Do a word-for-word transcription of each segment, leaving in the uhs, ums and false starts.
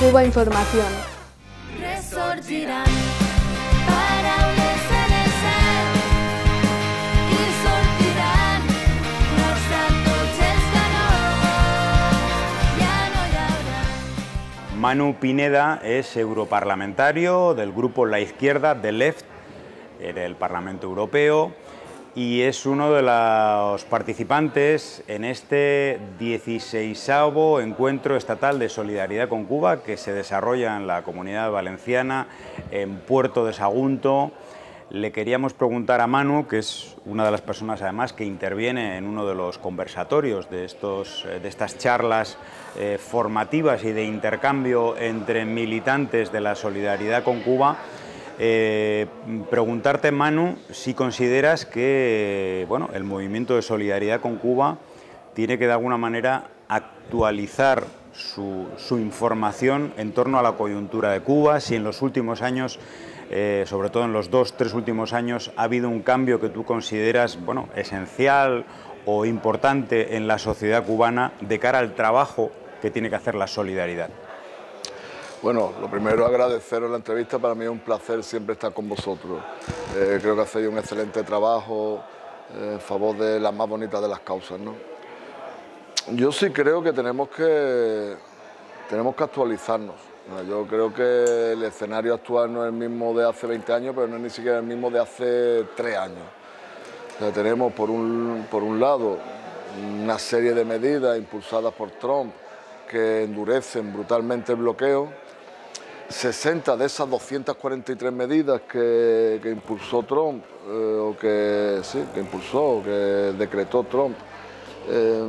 Cuba Información. Resurgirán para obedecer y surtirán los santos escanos. Ya no hay ahora. Manu Pineda es europarlamentario del grupo La Izquierda, de Left, en el Parlamento Europeo, y es uno de los participantes en este dieciseisavo encuentro estatal de solidaridad con Cuba que se desarrolla en la Comunidad Valenciana, en Puerto de Sagunto. Le queríamos preguntar a Manu, que es una de las personas además que interviene en uno de los conversatorios de, estos, de estas charlas eh, formativas y de intercambio entre militantes de la solidaridad con Cuba. Eh, preguntarte, Manu, si consideras que bueno, el movimiento de solidaridad con Cuba tiene que de alguna manera actualizar su, su información en torno a la coyuntura de Cuba, si en los últimos años, eh, sobre todo en los dos, tres últimos años, ha habido un cambio que tú consideras bueno, esencial o importante en la sociedad cubana de cara al trabajo que tiene que hacer la solidaridad. Bueno, lo primero, agradeceros la entrevista. Para mí es un placer siempre estar con vosotros. Eh, creo que hacéis un excelente trabajo eh, en favor de las más bonitas de las causas, ¿no? Yo sí creo que tenemos que, tenemos que actualizarnos. Yo creo que el escenario actual no es el mismo de hace veinte años, pero no es ni siquiera el mismo de hace tres años. O sea, tenemos, por un, por un lado, una serie de medidas impulsadas por Trump que endurecen brutalmente el bloqueo. sesenta de esas doscientas cuarenta y tres medidas que, que impulsó Trump, eh, o que, sí, que impulsó, que decretó Trump, eh,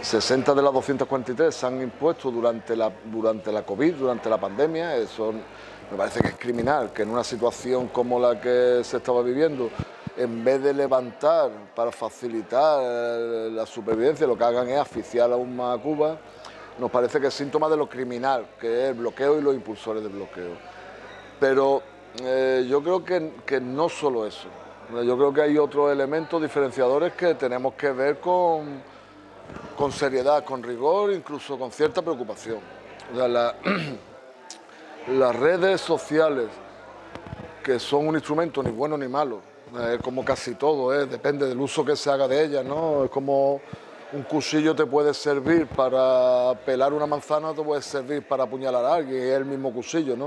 sesenta de las doscientas cuarenta y tres se han impuesto durante la, durante la COVID, durante la pandemia. Eso me parece que es criminal, que en una situación como la que se estaba viviendo, en vez de levantar para facilitar la supervivencia, lo que hagan es asfixiar aún más a Cuba. Nos parece que es síntoma de lo criminal, que es el bloqueo y los impulsores del bloqueo. Pero eh, yo creo que, que no solo eso. Yo creo que hay otros elementos diferenciadores que tenemos que ver con, con seriedad, con rigor, incluso con cierta preocupación. O sea, la, las redes sociales, que son un instrumento ni bueno ni malo, eh, como casi todo, eh, depende del uso que se haga de ellas, ¿no? Es como... un cuchillo te puede servir para pelar una manzana, te puede servir para apuñalar a alguien, es el mismo cuchillo, ¿no?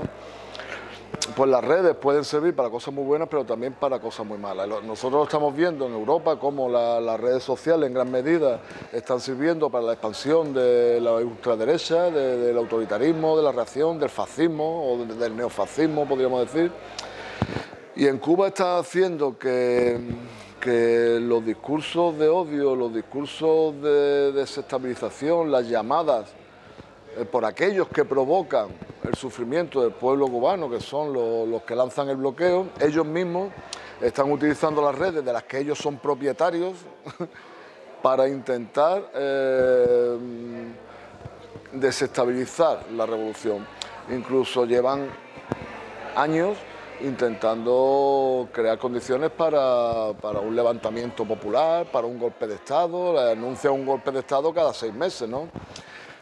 Pues las redes pueden servir para cosas muy buenas, pero también para cosas muy malas. Nosotros lo estamos viendo en Europa, como la, las redes sociales en gran medida están sirviendo para la expansión de la ultraderecha, de, del autoritarismo, de la reacción, del fascismo o de, del neofascismo, podríamos decir. Y en Cuba está haciendo que... que los discursos de odio, los discursos de desestabilización, las llamadas eh, por aquellos que provocan el sufrimiento del pueblo cubano, que son los, los que lanzan el bloqueo, ellos mismos están utilizando las redes de las que ellos son propietarios para intentar eh, desestabilizar la revolución. Incluso llevan años intentando crear condiciones para, para un levantamiento popular, para un golpe de Estado. Anuncia un golpe de Estado cada seis meses, ¿no?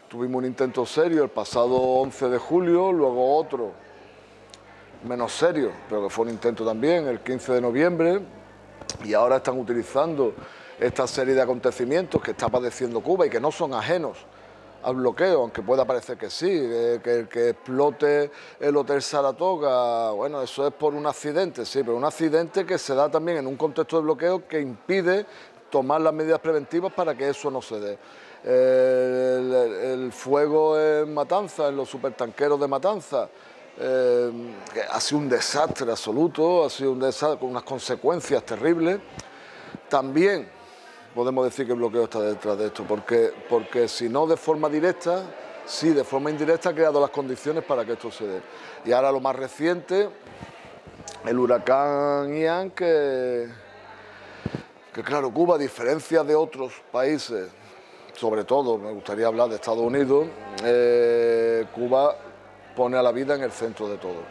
Tuvimos un intento serio el pasado once de julio, luego otro menos serio, pero que fue un intento también el quince de noviembre, y ahora están utilizando esta serie de acontecimientos que está padeciendo Cuba y que no son ajenos al bloqueo, aunque pueda parecer que sí, que el que explote el Hotel Saratoga, bueno, eso es por un accidente, sí, pero un accidente que se da también en un contexto de bloqueo que impide tomar las medidas preventivas para que eso no se dé. El, el fuego en Matanza, en los supertanqueros de Matanza, eh, ha sido un desastre absoluto, ha sido un desastre con unas consecuencias terribles. También podemos decir que el bloqueo está detrás de esto, porque, porque si no de forma directa, sí, de forma indirecta ha creado las condiciones para que esto se dé. Y ahora lo más reciente, el huracán Ian, que, que claro, Cuba, a diferencia de otros países, sobre todo, me gustaría hablar de Estados Unidos, eh, Cuba pone a la vida en el centro de todo.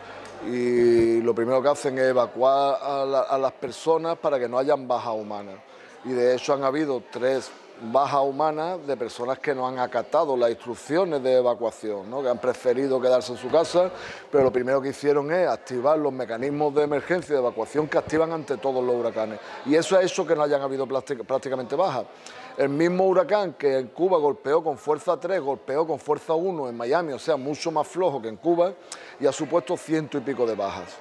Y lo primero que hacen es evacuar a, la, a las personas para que no hayan bajas humanas. Y de hecho han habido tres baja humana de personas que no han acatado las instrucciones de evacuación, ¿no?, que han preferido quedarse en su casa, pero lo primero que hicieron es activar los mecanismos de emergencia, de evacuación, que activan ante todos los huracanes. Y eso ha hecho que no hayan habido prácticamente bajas. El mismo huracán que en Cuba golpeó con fuerza tres, golpeó con fuerza uno en Miami, o sea, mucho más flojo que en Cuba, y ha supuesto ciento y pico de bajas.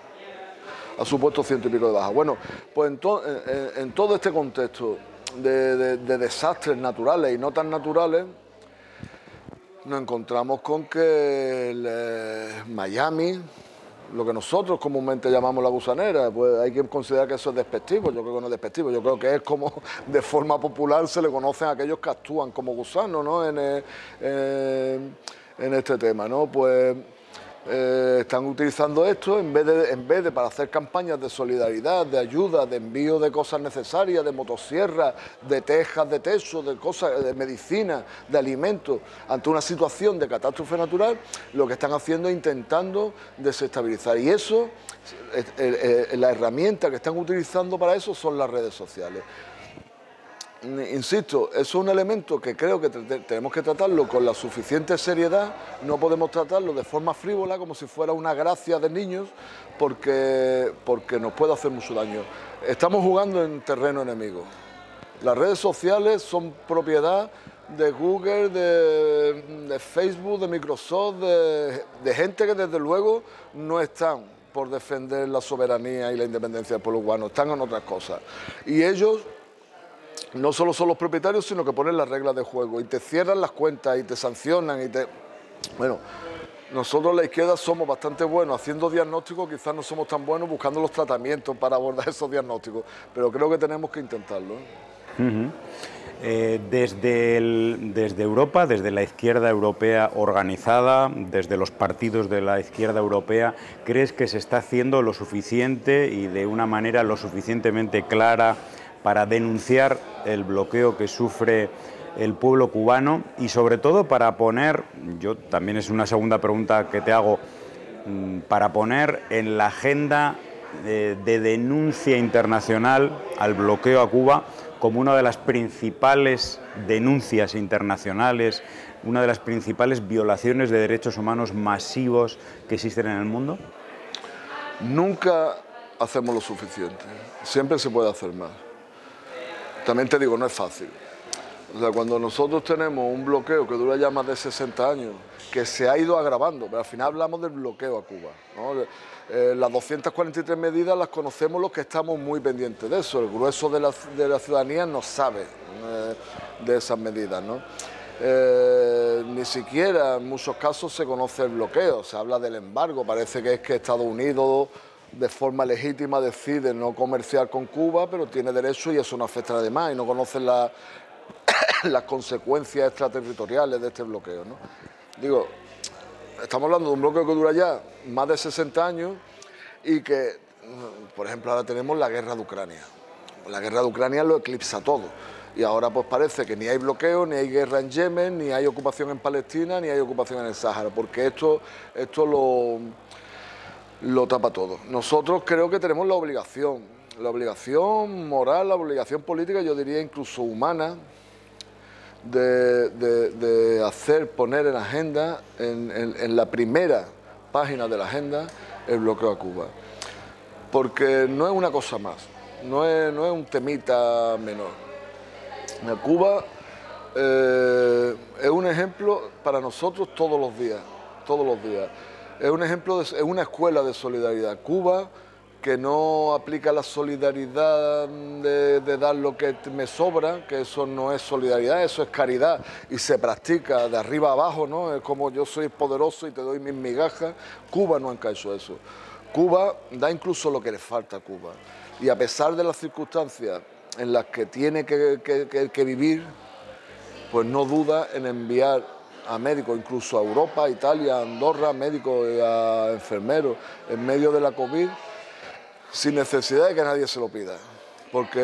Ha supuesto ciento y pico de bajas. Bueno, pues en, to en, en todo este contexto de, de, de desastres naturales y no tan naturales, nos encontramos con que el, eh, Miami, lo que nosotros comúnmente llamamos la gusanera, pues hay que considerar que eso es despectivo. Yo creo que no es despectivo, yo creo que es como de forma popular se le conocen a aquellos que actúan como gusanos, ¿no?, en, eh, eh, en este tema, ¿no? Pues Eh, están utilizando esto en vez, de, en vez de para hacer campañas de solidaridad, de ayuda, de envío de cosas necesarias, de motosierras, de tejas, de techo, de cosas, de medicina, de alimentos, ante una situación de catástrofe natural, lo que están haciendo es intentando desestabilizar. Y eso, eh, eh, la herramienta que están utilizando para eso son las redes sociales. Insisto, eso es un elemento que creo que tenemos que tratarlo con la suficiente seriedad. No podemos tratarlo de forma frívola, como si fuera una gracia de niños, porque, porque nos puede hacer mucho daño. Estamos jugando en terreno enemigo. Las redes sociales son propiedad de Google, de, de Facebook, de Microsoft, de, de gente que desde luego no están por defender la soberanía y la independencia del pueblo cubano, están en otras cosas. Y ellos no solo son los propietarios, sino que ponen las reglas de juego y te cierran las cuentas y te sancionan y te... Bueno, nosotros la izquierda somos bastante buenos haciendo diagnósticos, quizás no somos tan buenos buscando los tratamientos para abordar esos diagnósticos, pero creo que tenemos que intentarlo. Uh-huh. eh, desde, el, desde Europa, desde la izquierda europea organizada, desde los partidos de la izquierda europea, ¿crees que se está haciendo lo suficiente y de una manera lo suficientemente clara para denunciar el bloqueo que sufre el pueblo cubano y sobre todo para poner, yo también es una segunda pregunta que te hago, para poner en la agenda de, de denuncia internacional al bloqueo a Cuba como una de las principales denuncias internacionales, una de las principales violaciones de derechos humanos masivos que existen en el mundo? Nunca hacemos lo suficiente, siempre se puede hacer más. También te digo, no es fácil. O sea, cuando nosotros tenemos un bloqueo que dura ya más de sesenta años, que se ha ido agravando, pero al final hablamos del bloqueo a Cuba, ¿no? Eh, las doscientas cuarenta y tres medidas las conocemos los que estamos muy pendientes de eso, el grueso de la, de la ciudadanía no sabe eh, de esas medidas, ¿no? Eh, ni siquiera en muchos casos se conoce el bloqueo, se habla del embargo, parece que es que Estados Unidos de forma legítima decide no comerciar con Cuba, pero tiene derecho y eso no afecta a nadie más, y no conocen la, las consecuencias extraterritoriales de este bloqueo, ¿no? Digo, estamos hablando de un bloqueo que dura ya más de sesenta años y que, por ejemplo, ahora tenemos la guerra de Ucrania. La guerra de Ucrania lo eclipsa todo. Y ahora pues parece que ni hay bloqueo, ni hay guerra en Yemen, ni hay ocupación en Palestina, ni hay ocupación en el Sáhara, porque esto, esto lo... lo tapa todo. Nosotros creo que tenemos la obligación, la obligación moral, la obligación política, yo diría incluso humana, de, de, de hacer poner en agenda, en, en, en la primera página de la agenda, el bloqueo a Cuba. Porque no es una cosa más, no es, no es un temita menor. Cuba eh, es un ejemplo para nosotros todos los días, todos los días. Es un ejemplo, de, es una escuela de solidaridad. Cuba, que no aplica la solidaridad de, de dar lo que me sobra, que eso no es solidaridad, eso es caridad, y se practica de arriba a abajo, ¿no? Es como yo soy poderoso y te doy mis migajas. Cuba no ha hecho eso. Cuba da incluso lo que le falta a Cuba. Y a pesar de las circunstancias en las que tiene que, que, que, que vivir, pues no duda en enviar a médicos, incluso a Europa, a Italia, a Andorra, a médicos y a enfermeros en medio de la COVID, sin necesidad de que nadie se lo pida, porque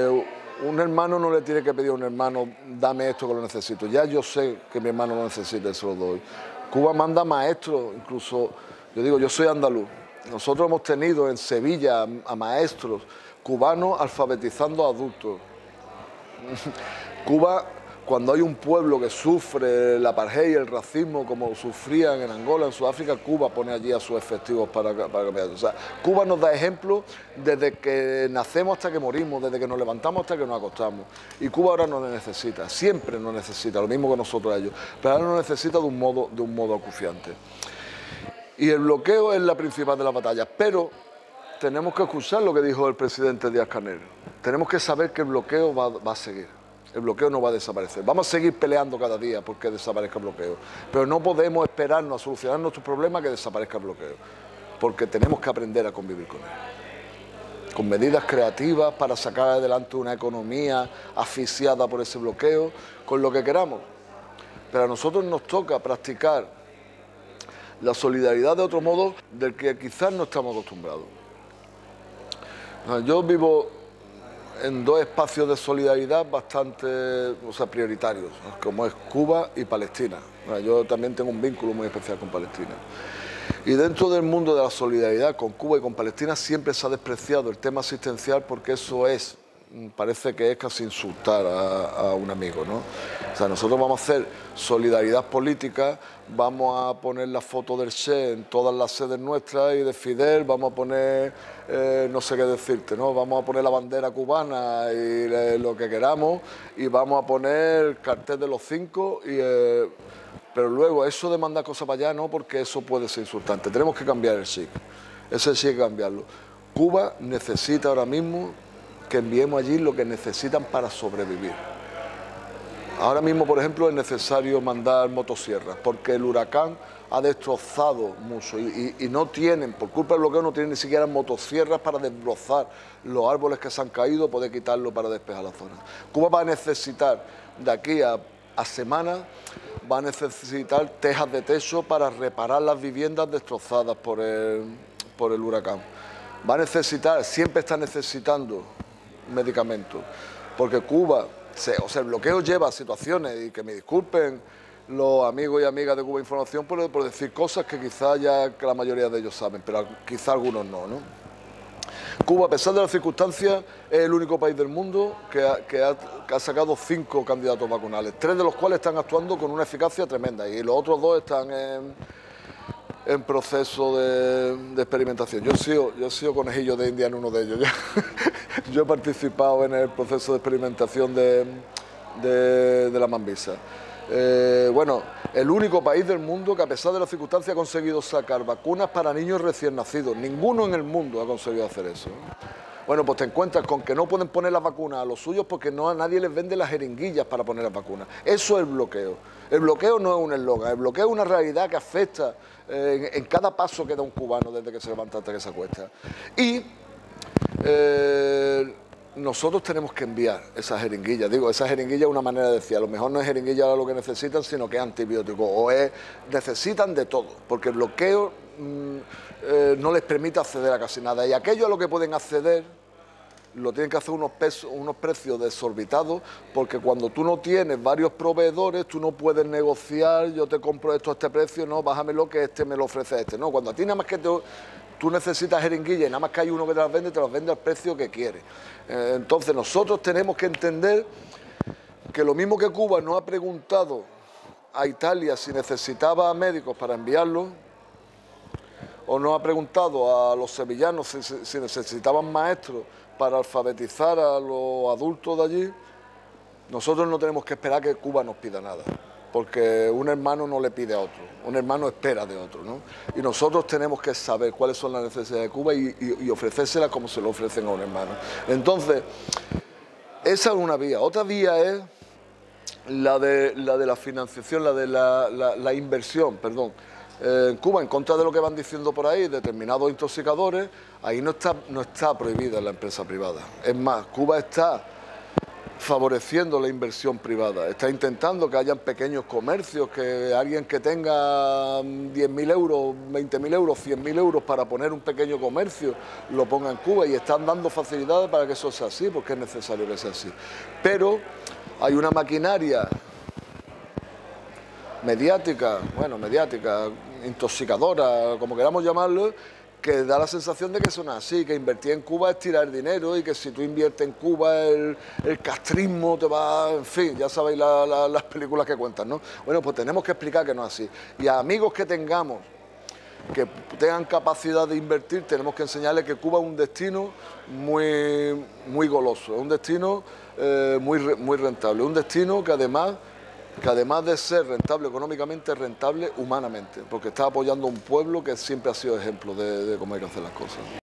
un hermano no le tiene que pedir a un hermano, dame esto que lo necesito, ya yo sé que mi hermano lo necesita y se lo doy. Cuba manda maestros, incluso, yo digo, yo soy andaluz, nosotros hemos tenido en Sevilla a maestros cubanos alfabetizando a adultos. Cuba cuando hay un pueblo que sufre la apartheid y el racismo como sufrían en Angola, en Sudáfrica, Cuba pone allí a sus efectivos para, para cambiar. O sea, Cuba nos da ejemplo desde que nacemos hasta que morimos, desde que nos levantamos hasta que nos acostamos. Y Cuba ahora nos necesita, siempre nos necesita, lo mismo que nosotros a ellos, pero ahora nos necesita de un modo, de un modo acuciante. Y el bloqueo es la principal de las batallas, pero tenemos que escuchar lo que dijo el presidente Díaz-Canel. Tenemos que saber que el bloqueo va, va a seguir. El bloqueo no va a desaparecer. Vamos a seguir peleando cada día porque desaparezca el bloqueo. Pero no podemos esperarnos a solucionar nuestros problemas que desaparezca el bloqueo. Porque tenemos que aprender a convivir con él. Con medidas creativas para sacar adelante una economía asfixiada por ese bloqueo, con lo que queramos. Pero a nosotros nos toca practicar la solidaridad de otro modo del que quizás no estamos acostumbrados. Yo vivo en dos espacios de solidaridad bastante, o sea, prioritarios, como es Cuba y Palestina. Yo también tengo un vínculo muy especial con Palestina. Y dentro del mundo de la solidaridad con Cuba y con Palestina siempre se ha despreciado el tema asistencial porque eso es, parece que es casi insultar a, a un amigo, ¿no? O sea, nosotros vamos a hacer solidaridad política, vamos a poner la foto del Che en todas las sedes nuestras y de Fidel, vamos a poner, eh, no sé qué decirte, ¿no? Vamos a poner la bandera cubana y eh, lo que queramos, y vamos a poner el cartel de los cinco, y, eh, pero luego eso de mandar cosas para allá no, porque eso puede ser insultante. Tenemos que cambiar el chic, ese chic hay que cambiarlo. Cuba necesita ahora mismo que enviemos allí lo que necesitan para sobrevivir. Ahora mismo, por ejemplo, es necesario mandar motosierras, porque el huracán ha destrozado mucho y, y, y no tienen, por culpa del bloqueo, no tienen ni siquiera motosierras para desbrozar los árboles que se han caído, poder quitarlo para despejar la zona. Cuba va a necesitar, de aquí a, a semanas, va a necesitar tejas de techo para reparar las viviendas destrozadas por el, por el huracán. Va a necesitar, siempre está necesitando medicamentos, porque Cuba, se, o sea, el bloqueo lleva a situaciones, y que me disculpen los amigos y amigas de Cuba Información por, por decir cosas que quizás ya la mayoría de ellos saben, pero quizá algunos no, ¿no? Cuba, a pesar de las circunstancias, es el único país del mundo que ha, que ha, que ha sacado cinco candidatos vacunales, tres de los cuales están actuando con una eficacia tremenda, y los otros dos están en, en proceso de, de experimentación. Yo he sido, yo he sido conejillo de India en uno de ellos. Yo, yo he participado en el proceso de experimentación de, de, de la Mambisa. Eh, bueno, el único país del mundo que a pesar de las circunstancias ha conseguido sacar vacunas para niños recién nacidos. Ninguno en el mundo ha conseguido hacer eso. Bueno, pues te encuentras con que no pueden poner las vacunas a los suyos porque no, a nadie les vende las jeringuillas para poner las vacunas. Eso es el bloqueo. El bloqueo no es un eslogan, el bloqueo es una realidad que afecta eh, en, en cada paso que da un cubano desde que se levanta hasta que se acuesta. Y Eh, nosotros tenemos que enviar esas jeringuillas. Digo, esas jeringuillas es una manera de decir, a lo mejor no es jeringuilla lo que necesitan, sino que es antibiótico, o es, necesitan de todo, porque el bloqueo mm, eh, no les permite acceder a casi nada, y aquello a lo que pueden acceder lo tienen que hacer unos, pesos, unos precios desorbitados, porque cuando tú no tienes varios proveedores, tú no puedes negociar, yo te compro esto a este precio, no, bájamelo que este me lo ofrece este, no, cuando a ti nada más que te... Tú necesitas jeringuillas y nada más que hay uno que te las vende, te las vende al precio que quiere. Eh, entonces nosotros tenemos que entender que lo mismo que Cuba no ha preguntado a Italia si necesitaba médicos para enviarlos, o no ha preguntado a los sevillanos si, si necesitaban maestros para alfabetizar a los adultos de allí, nosotros no tenemos que esperar que Cuba nos pida nada. Porque un hermano no le pide a otro, un hermano espera de otro, ¿no? Y nosotros tenemos que saber cuáles son las necesidades de Cuba y, y, y ofrecérselas como se lo ofrecen a un hermano. Entonces, esa es una vía. Otra vía es la de la, de la financiación, la de la, la, la inversión, perdón. Eh, en Cuba, en contra de lo que van diciendo por ahí, determinados intoxicadores, ahí no está, no está prohibida la empresa privada. Es más, Cuba está favoreciendo la inversión privada, está intentando que hayan pequeños comercios, que alguien que tenga diez mil euros, veinte mil euros, cien mil euros para poner un pequeño comercio, lo ponga en Cuba, y están dando facilidades para que eso sea así, porque es necesario que sea así. Pero hay una maquinaria mediática, bueno, mediática, intoxicadora, como queramos llamarlo, que da la sensación de que son así, que invertir en Cuba es tirar dinero y que si tú inviertes en Cuba el, el castrismo te va... En fin, ya sabéis la, la, las películas que cuentan, ¿no? Bueno, pues tenemos que explicar que no es así. Y a amigos que tengamos, que tengan capacidad de invertir, tenemos que enseñarles que Cuba es un destino muy, muy goloso, es un destino eh, muy, muy rentable, un destino que además... que además de ser rentable económicamente, es rentable humanamente, porque está apoyando a un pueblo que siempre ha sido ejemplo de, de cómo hay que hacer las cosas.